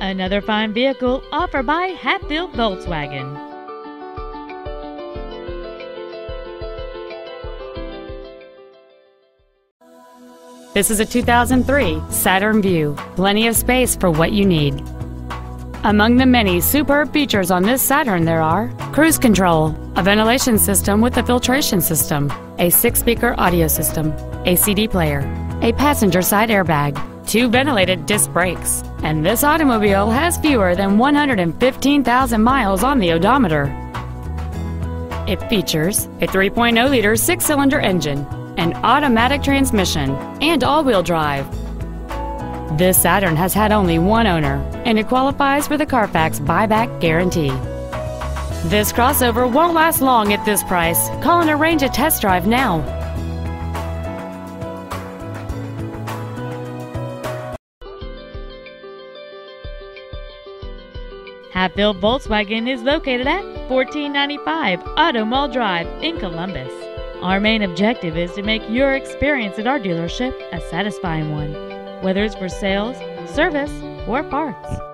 Another fine vehicle offered by Hatfield Volkswagen. This is a 2003 Saturn Vue, plenty of space for what you need. Among the many superb features on this Saturn there are cruise control, a ventilation system with a filtration system, a 6-speaker audio system, a CD player, a passenger side airbag, 2 ventilated disc brakes, and this automobile has fewer than 115,000 miles on the odometer. It features a 3.0-liter 6-cylinder engine, an automatic transmission, and all-wheel drive. This Saturn has had only one owner, and it qualifies for the Carfax buyback guarantee. This crossover won't last long at this price. Call and arrange a test drive now. Hatfield Volkswagen is located at 1495 Auto Mall Drive in Columbus. Our main objective is to make your experience at our dealership a satisfying one, whether it's for sales, service, or parts.